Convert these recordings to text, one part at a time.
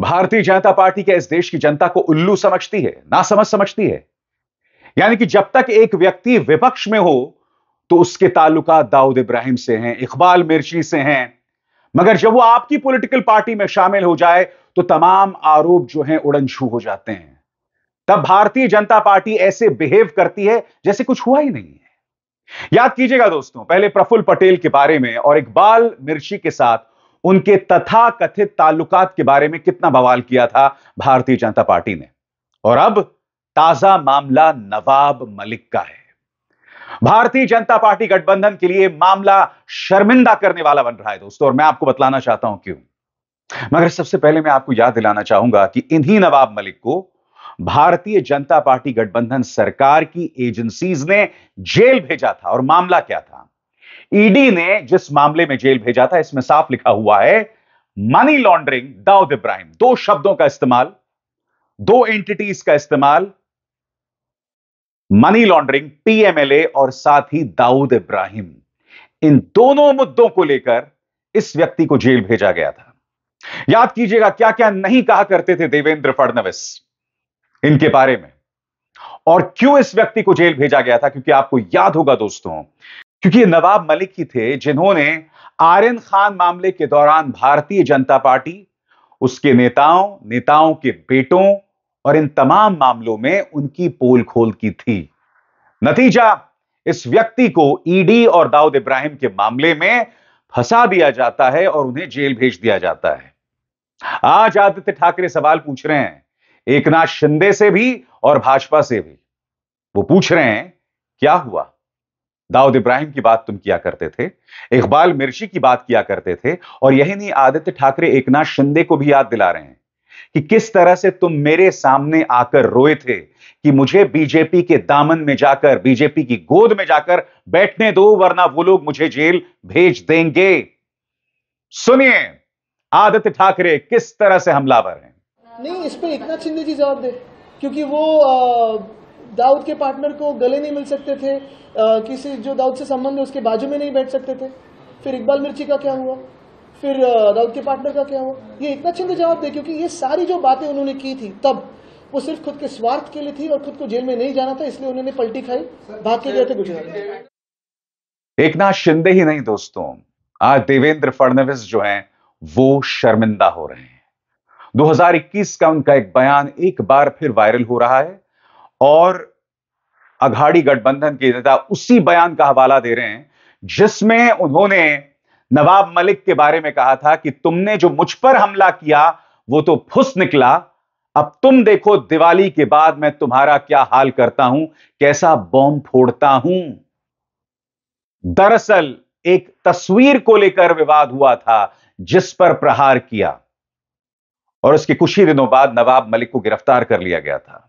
Bharatiya Janata party के इस देश की जनता को उल्लू समझती है, नासमझ समझती है। यानी कि जब तक एक व्यक्ति विपक्ष में हो तो उसके ताल्लुकात दाऊद इब्राहिम से हैं, इकबाल मिर्ची से हैं, मगर जब वो आपकी पॉलिटिकल पार्टी में शामिल हो जाए तो तमाम आरोप जो हैं उड़न छू हो जाते हैं। तब भारतीय जनता पार्टी ऐसे बिहेव करती है जैसे कुछ हुआ ही नहीं है। याद कीजिएगा दोस्तों, पहले प्रफुल्ल पटेल के बारे में और इकबाल मिर्ची के साथ उनके तथा कथित ताल्लुकात के बारे में कितना बवाल किया था भारतीय जनता पार्टी ने। और अब ताजा मामला नवाब मलिक का है। भारतीय जनता पार्टी गठबंधन के लिए मामला शर्मिंदा करने वाला बन रहा है दोस्तों, और मैं आपको बतलाना चाहता हूं क्यों। मगर सबसे पहले मैं आपको याद दिलाना चाहूंगा कि इन्हीं नवाब मलिक को भारतीय जनता पार्टी गठबंधन सरकार की एजेंसीज ने जेल भेजा था। और मामला क्या था? ईडी ने जिस मामले में जेल भेजा था इसमें साफ लिखा हुआ है मनी लॉन्ड्रिंग, दाऊद इब्राहिम। दो शब्दों का इस्तेमाल, दो एंटिटीज का इस्तेमाल, मनी लॉन्ड्रिंग, पीएमएलए और साथ ही दाऊद इब्राहिम। इन दोनों मुद्दों को लेकर इस व्यक्ति को जेल भेजा गया था। याद कीजिएगा क्या क्या नहीं कहा करते थे देवेंद्र फडणवीस इनके बारे में। और क्यों इस व्यक्ति को जेल भेजा गया था? क्योंकि आपको याद होगा दोस्तों, क्योंकि ये नवाब मलिक ही थे जिन्होंने आर्यन खान मामले के दौरान भारतीय जनता पार्टी, उसके नेताओं के बेटों और इन तमाम मामलों में उनकी पोल खोल की थी। नतीजा, इस व्यक्ति को ईडी और दाऊद इब्राहिम के मामले में फंसा दिया जाता है और उन्हें जेल भेज दिया जाता है। आज आदित्य ठाकरे सवाल पूछ रहे हैं एकनाथ शिंदे से भी और भाजपा से भी। वो पूछ रहे हैं क्या हुआ? दाऊद इब्राहिम की बात तुम किया करते थे, इकबाल मिर्ची की बात किया करते थे, और यही नहीं, आदित्य ठाकरे एकनाथ शिंदे को भी याद दिला रहे हैं कि किस तरह से तुम मेरे सामने आकर रोए थे कि मुझे बीजेपी के दामन में जाकर, बीजेपी की गोद में जाकर बैठने दो, वरना वो लोग मुझे जेल भेज देंगे। सुनिए आदित्य ठाकरे किस तरह से हमलावर हैं। नहीं, इस पे एकनाथ शिंदे जी जवाब दे, क्योंकि वो दाऊद के पार्टनर को गले नहीं मिल सकते थे, किसी जो दाऊद से संबंध है उसके बाजू में नहीं बैठ सकते थे। फिर इकबाल मिर्ची का क्या हुआ, फिर दाऊद के पार्टनर का क्या हुआ? ये इतना चिंता जवाब दे, क्योंकि ये सारी जो बातें उन्होंने की थी तब वो सिर्फ खुद के स्वार्थ के लिए थी और खुद को जेल में नहीं जाना था, इसलिए उन्होंने पलटी खाई, भाग के गए थे गुजरात। एकनाथ शिंदे ही नहीं दोस्तों, आज देवेंद्र फडणवीस जो हैं वो शर्मिंदा हो रहे हैं। 2021 का उनका एक बयान एक बार फिर वायरल हो रहा है और अघाड़ी गठबंधन के नेता उसी बयान का हवाला दे रहे हैं जिसमें उन्होंने नवाब मलिक के बारे में कहा था कि तुमने जो मुझ पर हमला किया वो तो फुस निकला, अब तुम देखो दिवाली के बाद मैं तुम्हारा क्या हाल करता हूं, कैसा बॉम्ब फोड़ता हूं। दरअसल एक तस्वीर को लेकर विवाद हुआ था जिस पर प्रहार किया और उसके कुछ ही दिनों बाद नवाब मलिक को गिरफ्तार कर लिया गया था।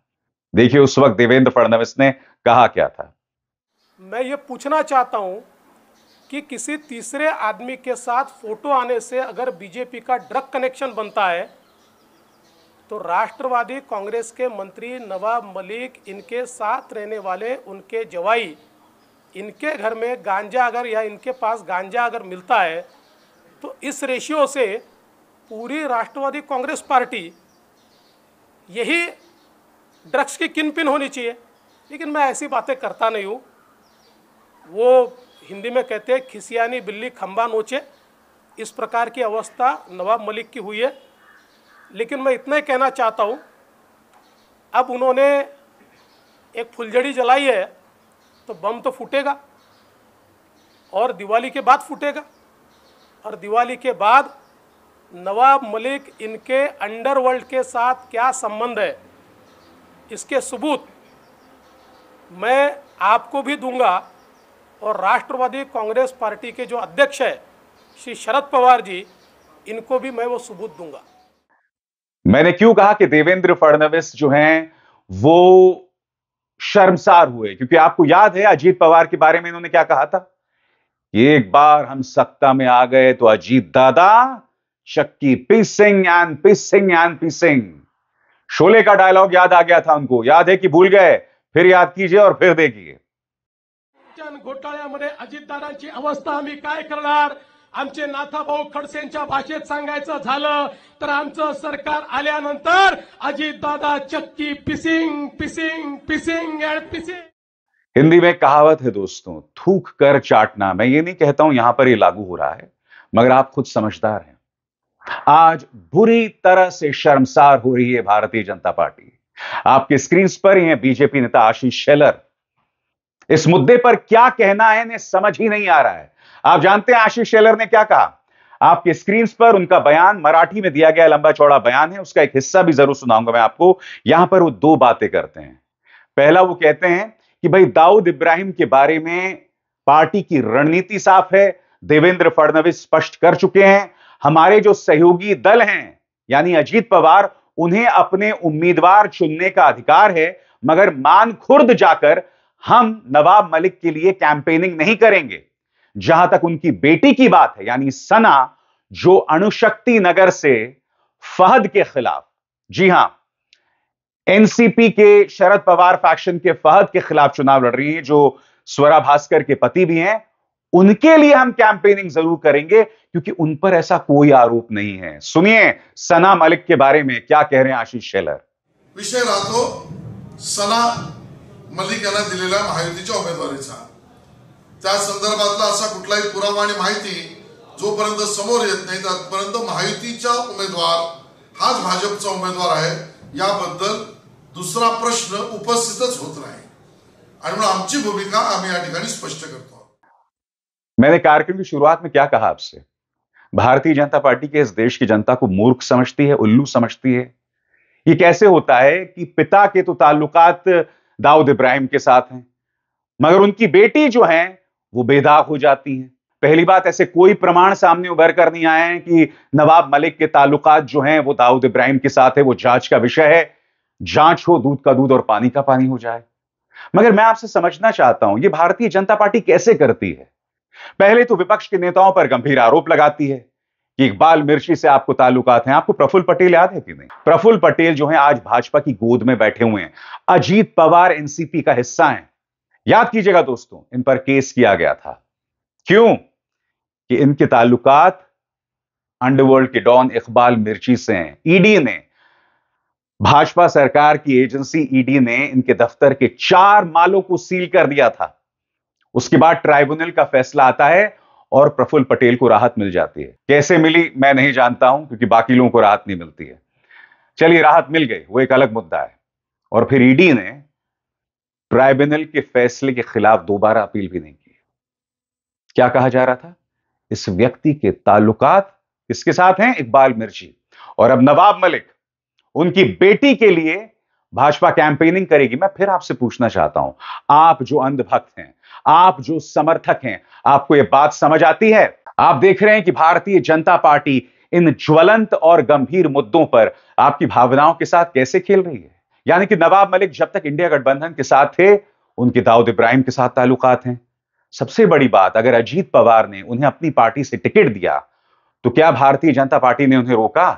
देखिए उस वक्त देवेंद्र फडणवीस ने कहा क्या था। मैं ये पूछना चाहता हूं कि किसी तीसरे आदमी के साथ फोटो आने से अगर बीजेपी का ड्रग कनेक्शन बनता है तो राष्ट्रवादी कांग्रेस के मंत्री नवाब मलिक, इनके साथ रहने वाले उनके जवाई, इनके घर में गांजा अगर या इनके पास गांजा अगर मिलता है तो इस रेशियो से पूरी राष्ट्रवादी कांग्रेस पार्टी यही ड्रग्स की किनपिन होनी चाहिए। लेकिन मैं ऐसी बातें करता नहीं हूँ। वो हिंदी में कहते हैं खिसियानी बिल्ली खंबा नोचे, इस प्रकार की अवस्था नवाब मलिक की हुई है। लेकिन मैं इतना ही कहना चाहता हूँ, अब उन्होंने एक फुलझड़ी जलाई है तो बम तो फूटेगा और दिवाली के बाद फूटेगा, और दिवाली के बाद नवाब मलिक, इनके अंडरवर्ल्ड के साथ क्या संबंध है इसके सबूत मैं आपको भी दूंगा। और राष्ट्रवादी कांग्रेस पार्टी के जो अध्यक्ष है श्री शरद पवार जी, इनको भी मैं वो सबूत दूंगा। मैंने क्यों कहा कि देवेंद्र फडणवीस जो हैं वो शर्मसार हुए? क्योंकि आपको याद है अजीत पवार के बारे में इन्होंने क्या कहा था, एक बार हम सत्ता में आ गए तो अजीत दादा चक्की पीसिंग एंड पीसिंग एंड पीसिंग। शोले का डायलॉग याद आ गया था उनको। याद है कि भूल गए? फिर याद कीजिए और फिर देखिए। घोटाळ्यामध्ये अजितदादांची अवस्था आम्ही काय करणार, आमचे नाथाभाऊ खडसेंच्या भाषेत सांगायचं झालं तर आमचं सरकार आल्यानंतर अजीतदादा चक्की पिसिंग पिसिंग पिसिंग एंड पिसिंग। हिंदी में कहावत है दोस्तों, थूक कर चाटना। मैं ये नहीं कहता हूं यहां पर ये लागू हो रहा है, मगर आप खुद समझदार हैं। आज बुरी तरह से शर्मसार हो रही है भारतीय जनता पार्टी। आपके स्क्रीन पर ही है बीजेपी नेता आशीष शेलर। इस मुद्दे पर क्या कहना है इन्हें समझ ही नहीं आ रहा है। आप जानते हैं आशीष शेलर ने क्या कहा? आपके स्क्रीन पर उनका बयान मराठी में दिया गया लंबा चौड़ा बयान है, उसका एक हिस्सा भी जरूर सुनाऊंगा मैं आपको। यहां पर वो दो बातें करते हैं। पहला वो कहते हैं कि भाई दाऊद इब्राहिम के बारे में पार्टी की रणनीति साफ है, देवेंद्र फडणवीस स्पष्ट कर चुके हैं, हमारे जो सहयोगी दल हैं यानी अजीत पवार उन्हें अपने उम्मीदवार चुनने का अधिकार है, मगर मान खुर्द जाकर हम नवाब मलिक के लिए कैंपेनिंग नहीं करेंगे। जहां तक उनकी बेटी की बात है यानी सना, जो अणुशक्ति नगर से फहद के खिलाफ, जी हां, एनसीपी के शरद पवार फैक्शन के फहद के खिलाफ चुनाव लड़ रही है, जो स्वरा भास्कर के पति भी हैं, उनके लिए हम कैंपेनिंग जरूर करेंगे क्योंकि उन पर ऐसा कोई आरोप नहीं है। सुनिए सना मलिक के बारे में क्या कह रहे हैं आशीष शेलर। विषय राहतो सना मलिक यांना दिलेल्या महायुतीच्या उमेदवारीचा, त्या संदर्भातला असा कुठलाही पुरावा आणि माहिती जोपर्यंत समोर येत नाही तोपर्यंत महायुतीचा उमेदवार हाच भाजपचा उमेदवार आहे याबद्दल दुसरा प्रश्न उपस्थितच होत नाही, आणि म्हणून आमची भूमिका आम्ही या ठिकाणी स्पष्ट करतो। मैंने कार्यक्रम की शुरुआत में क्या कहा आपसे? भारतीय जनता पार्टी के इस देश की जनता को मूर्ख समझती है, उल्लू समझती है। ये कैसे होता है कि पिता के तो ताल्लुकात दाऊद इब्राहिम के साथ हैं, मगर उनकी बेटी जो है वो बेदाग हो जाती है। पहली बात, ऐसे कोई प्रमाण सामने उभर कर नहीं आए हैं कि नवाब मलिक के ताल्लुकात जो हैं वो दाऊद इब्राहिम के साथ है। वो जांच का विषय है, जांच हो, दूध का दूध और पानी का पानी हो जाए। मगर मैं आपसे समझना चाहता हूं, ये भारतीय जनता पार्टी कैसे करती है? पहले तो विपक्ष के नेताओं पर गंभीर आरोप लगाती है कि इकबाल मिर्ची से आपको ताल्लुकात हैं। आपको प्रफुल्ल पटेल याद है कि नहीं? प्रफुल्ल पटेल जो है आज भाजपा की गोद में बैठे हुए हैं, अजीत पवार एनसीपी का हिस्सा हैं। याद कीजिएगा दोस्तों, इन पर केस किया गया था, क्यों? कि इनके ताल्लुकात अंडरवर्ल्ड के डॉन इकबाल मिर्ची से हैं। ईडी ने, भाजपा सरकार की एजेंसी ईडी ने इनके दफ्तर के 4 मालों को सील कर दिया था। उसके बाद ट्राइब्यूनल का फैसला आता है और प्रफुल्ल पटेल को राहत मिल जाती है। कैसे मिली मैं नहीं जानता हूं, क्योंकि बाकी लोगों को राहत नहीं मिलती है। चलिए राहत मिल गई, वो एक अलग मुद्दा है। और फिर ईडी ने ट्राइब्यूनल के फैसले के खिलाफ दोबारा अपील भी नहीं की। क्या कहा जा रहा था? इस व्यक्ति के ताल्लुकात किसके साथ हैं? इकबाल मिर्ची। और अब नवाब मलिक, उनकी बेटी के लिए भाजपा कैंपेनिंग करेगी। मैं फिर आपसे पूछना चाहता हूं, आप जो अंधभक्त हैं, आप जो समर्थक हैं, आपको यह बात समझ आती है? आप देख रहे हैं कि भारतीय जनता पार्टी इन ज्वलंत और गंभीर मुद्दों पर आपकी भावनाओं के साथ कैसे खेल रही है। यानी कि नवाब मलिक जब तक इंडिया गठबंधन के साथ थे, उनके दाऊद इब्राहिम के साथ ताल्लुकात हैं। सबसे बड़ी बात, अगर अजीत पवार ने उन्हें अपनी पार्टी से टिकट दिया तो क्या भारतीय जनता पार्टी ने उन्हें रोका?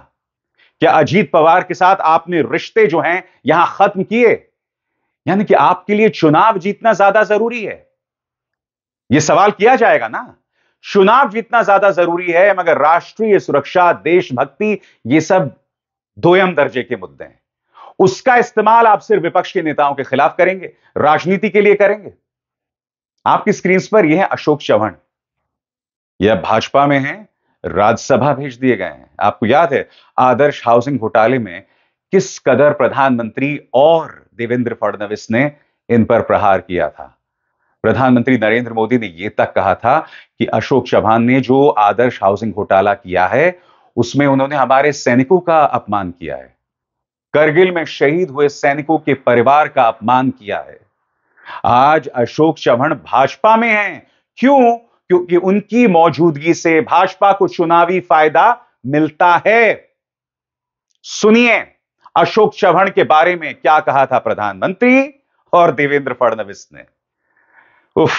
क्या अजीत पवार के साथ आपने रिश्ते जो हैं यहां खत्म किए? यानी कि आपके लिए चुनाव जीतना ज्यादा जरूरी है, यह सवाल किया जाएगा ना। चुनाव जीतना ज्यादा जरूरी है, मगर राष्ट्रीय सुरक्षा, देशभक्ति, ये सब 2वें दर्जे के मुद्दे हैं। उसका इस्तेमाल आप सिर्फ विपक्ष के नेताओं के खिलाफ करेंगे, राजनीति के लिए करेंगे। आपकी स्क्रीन पर यह है अशोक चव्हाण, यह भाजपा में है, राज्यसभा भेज दिए गए हैं। आपको याद है आदर्श हाउसिंग घोटाले में किस कदर प्रधानमंत्री और देवेंद्र फडणवीस ने इन पर प्रहार किया था। प्रधानमंत्री नरेंद्र मोदी ने यह तक कहा था कि अशोक चव्हाण ने जो आदर्श हाउसिंग घोटाला किया है उसमें उन्होंने हमारे सैनिकों का अपमान किया है, करगिल में शहीद हुए सैनिकों के परिवार का अपमान किया है। आज अशोक चव्हाण भाजपा में हैं, क्यों? क्योंकि उनकी मौजूदगी से भाजपा को चुनावी फायदा मिलता है। सुनिए अशोक चव्हाण के बारे में क्या कहा था प्रधानमंत्री और देवेंद्र फडणवीस ने। उफ,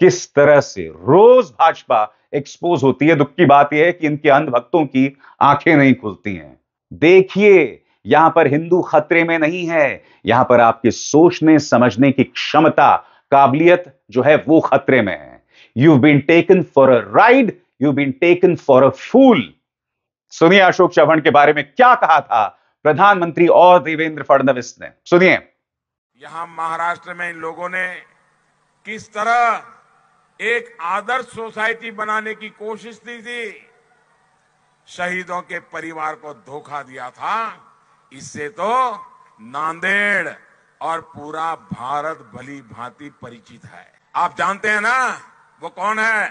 किस तरह से रोज भाजपा एक्सपोज होती है। दुख की बात यह है कि इनके अंधभक्तों की आंखें नहीं खुलती हैं। देखिए, यहां पर हिंदू खतरे में नहीं है, यहां पर आपके सोचने समझने की क्षमता, काबिलियत जो है वो खतरे में है। You've been taken for a ride, you been taken for a fool. सुनिए अशोक चव्हाण के बारे में क्या कहा था प्रधानमंत्री और देवेंद्र फडणवीस ने, सुनिए। यहां महाराष्ट्र में इन लोगों ने किस तरह एक आदर्श सोसाइटी बनाने की कोशिश की थी, शहीदों के परिवार को धोखा दिया था, इससे तो नांदेड़ और पूरा भारत भली भांति परिचित है। आप जानते हैं ना वो कौन है,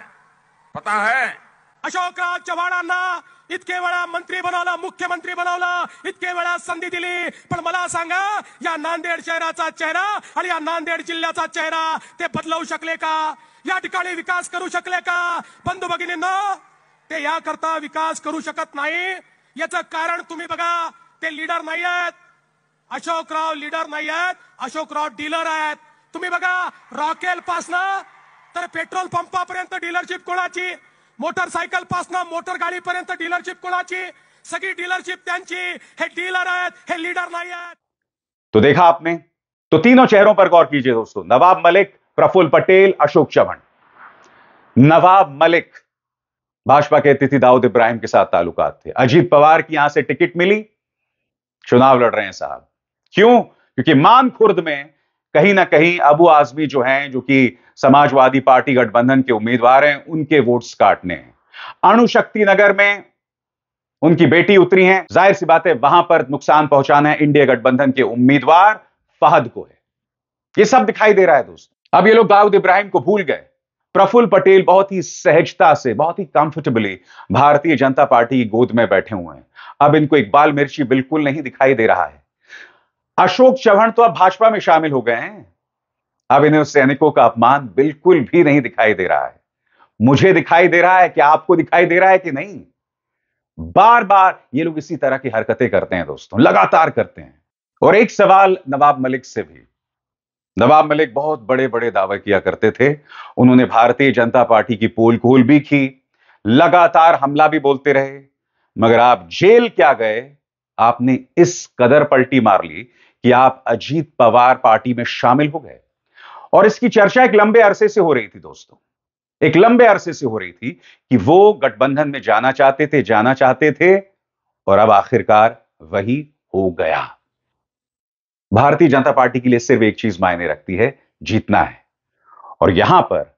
पता है? अशोक चव्हाणांना इतके वेळा मंत्री बनवला, मुख्यमंत्री बनवला, इतके वेळा संधी दिली, पण मला सांगा या नांदेड शहराचा चेहरा आणि या नांदेड जिल्ह्याचा चेहरा ते बदलवू शकले का? या ठिकाणी विकास करू शकले का? बंधू भगिनींनो, ते याकरता विकास करू शकत नाही। याचं कारण तुम्ही बघा, ते लीडर नाही आहेत। अशोकराव लीडर नाही आहेत, अशोकराव डीलर आहेत। तुम्ही बघा, रॉकेल पासनं तर पेट्रोल पंपापर्यंत डीलरशिप कोणाची, मोटरसायकल पासनं मोटर गाडीपर्यंत डीलरशिप कोणाची, सगळी डीलरशिप त्यांची। हे डीलर आहेत, हे लीडर नाही आहेत। तो देखा आपने, तो तीनों चेहरों पर गौर कीजिए दोस्तों, नवाब मलिक, प्रफुल्ल पटेल, अशोक चव्हाण। नवाब मलिक, भाजपा के अतिथि दाऊद इब्राहिम के साथ ताल्लुकात थे। अजीत पवार की यहां से टिकट मिली, चुनाव लड़ रहे हैं साहब। क्यों? क्योंकि मानखुर्द में कहीं ना कहीं अबू आजमी जो हैं, जो कि समाजवादी पार्टी गठबंधन के उम्मीदवार हैं, उनके वोट्स काटने हैं। अणुशक्ति नगर में उनकी बेटी उतरी हैं, जाहिर सी बात है वहां पर नुकसान पहुंचाना है इंडिया गठबंधन के उम्मीदवार फहद को है। ये सब दिखाई दे रहा है दोस्तों। अब ये लोग दाऊद इब्राहिम को भूल गए। प्रफुल्ल पटेल बहुत ही सहजता से, बहुत ही कंफर्टेबली भारतीय जनता पार्टी की गोद में बैठे हुए हैं। अब इनको इकबाल मिर्ची बिल्कुल नहीं दिखाई दे रहा है। अशोक चव्हाण तो अब भाजपा में शामिल हो गए हैं, अब इन्हें उस सैनिकों का अपमान बिल्कुल भी नहीं दिखाई दे रहा है। मुझे दिखाई दे रहा है कि आपको दिखाई दे रहा है कि नहीं। बार बार ये लोग इसी तरह की हरकतें करते हैं दोस्तों, लगातार करते हैं। और एक सवाल नवाब मलिक से भी, नवाब मलिक बहुत बड़े बड़े दावे किया करते थे, उन्होंने भारतीय जनता पार्टी की पोल खोल भी की, लगातार हमला भी बोलते रहे, मगर आप जेल क्या गए, आपने इस कदर पलटी मार ली कि आप अजीत पवार पार्टी में शामिल हो गए। और इसकी चर्चा एक लंबे अरसे से हो रही थी दोस्तों, एक लंबे अरसे से हो रही थी कि वो गठबंधन में जाना चाहते थे और अब आखिरकार वही हो गया। भारतीय जनता पार्टी के लिए सिर्फ एक चीज मायने रखती है, जीतना है। और यहां पर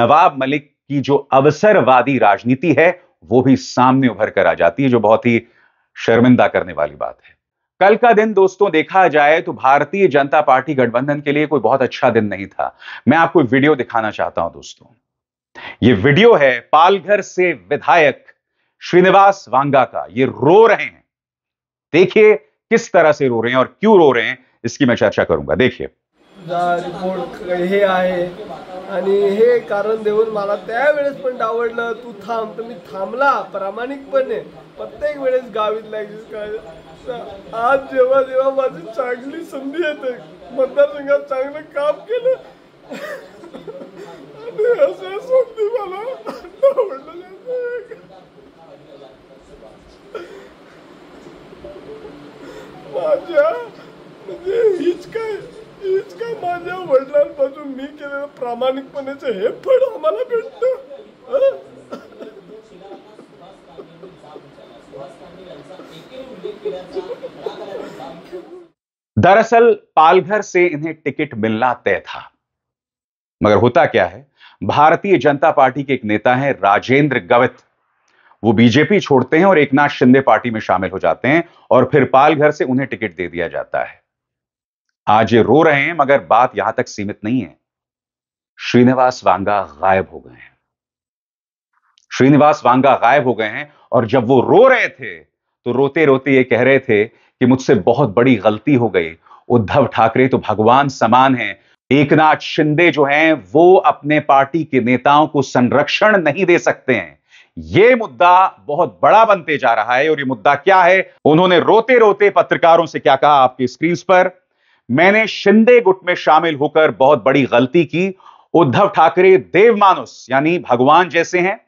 नवाब मलिक की जो अवसरवादी राजनीति है वो भी सामने उभर कर आ जाती है, जो बहुत ही शर्मिंदा करने वाली बात है। कल का दिन दोस्तों देखा जाए तो भारतीय जनता पार्टी गठबंधन के लिए कोई बहुत अच्छा दिन नहीं था। मैं आपको वीडियो दिखाना चाहता हूं दोस्तों। ये वीडियो है पालघर से विधायक श्रीनिवास वांगा का। ये रो रहे हैं, देखिए किस तरह से रो रहे हैं और क्यों रो रहे हैं, इसकी मैं चर्चा करूंगा। देखिए, हे कारण देऊन मला त्यावेळेस पण डावडलं, तू थांब, तर मी थांबला प्रामाणिकपणे, प्रत्येक वेळेस गावीतला आज जेव्हा माझी चांगली संधी येते, मतदारसंघात चांगलं काम केलं, संधी मला माझ्या म्हणजे हीच काय माझ्या वडिलांपासून मी केलेलं प्रामाणिकपणेचं हे फळ आम्हाला भेटतं। दरअसल पालघर से इन्हें टिकट मिलना तय था, मगर होता क्या है, भारतीय जनता पार्टी के एक नेता हैं राजेंद्र गवित, वो बीजेपी छोड़ते हैं और एकनाथ शिंदे पार्टी में शामिल हो जाते हैं और फिर पालघर से उन्हें टिकट दे दिया जाता है। आज ये रो रहे हैं, मगर बात यहां तक सीमित नहीं है। श्रीनिवास वांगा गायब हो गए हैं, श्रीनिवास वांगा गायब हो गए हैं। और जब वो रो रहे थे तो रोते रोते ये कह रहे थे कि मुझसे बहुत बड़ी गलती हो गई, उद्धव ठाकरे तो भगवान समान हैं, एकनाथ शिंदे जो हैं वो अपने पार्टी के नेताओं को संरक्षण नहीं दे सकते हैं। ये मुद्दा बहुत बड़ा बनते जा रहा है। और ये मुद्दा क्या है, उन्होंने रोते रोते पत्रकारों से क्या कहा, आपकी स्क्रीन पर। मैंने शिंदे गुट में शामिल होकर बहुत बड़ी गलती की, उद्धव ठाकरे देवमानुस यानी भगवान जैसे हैं।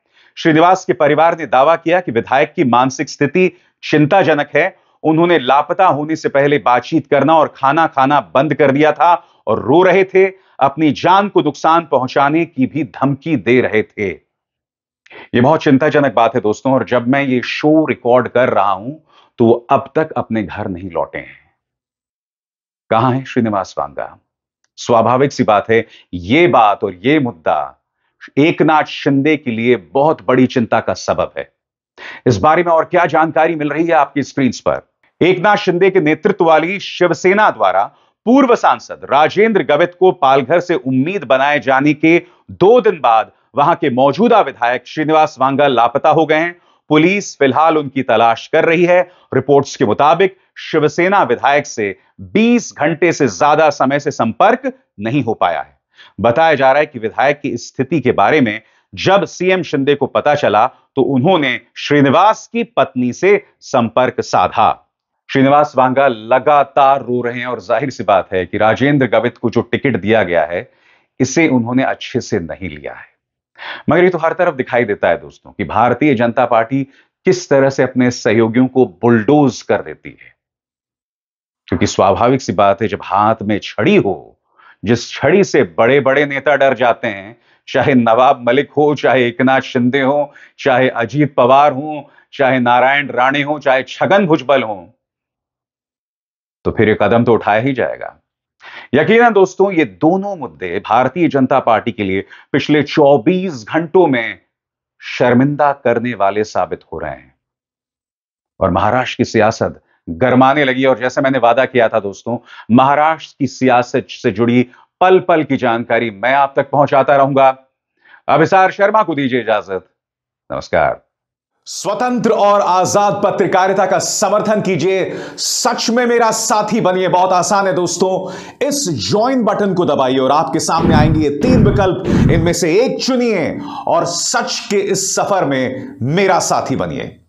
श्रीनिवास के परिवार ने दावा किया कि विधायक की मानसिक स्थिति चिंताजनक है, उन्होंने लापता होने से पहले बातचीत करना और खाना खाना बंद कर दिया था और रो रहे थे, अपनी जान को नुकसान पहुंचाने की भी धमकी दे रहे थे। ये बहुत चिंताजनक बात है दोस्तों, और जब मैं ये शो रिकॉर्ड कर रहा हूं तो वो अब तक अपने घर नहीं लौटे हैं। कहां है श्रीनिवास वांगा? स्वाभाविक सी बात है, ये बात और ये मुद्दा एकनाथ शिंदे के लिए बहुत बड़ी चिंता का सबब है। इस बारे में और क्या जानकारी मिल रही है आपकी स्क्रीन पर। एकनाथ शिंदे के नेतृत्व वाली शिवसेना द्वारा पूर्व सांसद राजेंद्र गवित को पालघर से उम्मीद बनाए जाने के 2 दिन बाद वहां के मौजूदा विधायक श्रीनिवास वांगा लापता हो गए हैं। पुलिस फिलहाल उनकी तलाश कर रही है। रिपोर्ट्स के मुताबिक शिवसेना विधायक से 20 घंटे से ज्यादा समय से संपर्क नहीं हो पाया है। बताया जा रहा है कि विधायक की स्थिति के बारे में जब सीएम शिंदे को पता चला तो उन्होंने श्रीनिवास की पत्नी से संपर्क साधा। श्रीनिवास वांगा लगातार रो रहे हैं और जाहिर सी बात है कि राजेंद्र गवित को जो टिकट दिया गया है इसे उन्होंने अच्छे से नहीं लिया है। मगर ये तो हर तरफ दिखाई देता है दोस्तों कि भारतीय जनता पार्टी किस तरह से अपने सहयोगियों को बुलडोज कर देती है, क्योंकि स्वाभाविक सी बात है जब हाथ में छड़ी हो, जिस छड़ी से बड़े बड़े नेता डर जाते हैं, चाहे नवाब मलिक हो, चाहे एकनाथ शिंदे हो, चाहे अजीत पवार हो, चाहे नारायण राणे हो, चाहे छगन भुजबल हो, तो फिर ये कदम तो उठाया ही जाएगा। यकीनन दोस्तों ये दोनों मुद्दे भारतीय जनता पार्टी के लिए पिछले 24 घंटों में शर्मिंदा करने वाले साबित हो रहे हैं और महाराष्ट्र की सियासत गरमाने लगी। और जैसे मैंने वादा किया था दोस्तों, महाराष्ट्र की सियासत से जुड़ी पल पल की जानकारी मैं आप तक पहुंचाता रहूंगा। अभिसार शर्मा को दीजिए इजाजत। नमस्कार। स्वतंत्र और आजाद पत्रकारिता का समर्थन कीजिए, सच में मेरा साथी बनिए। बहुत आसान है दोस्तों, इस ज्वाइन बटन को दबाइए और आपके सामने आएंगे ये 3 विकल्प, इनमें से एक चुनिए और सच के इस सफर में मेरा साथी बनिए।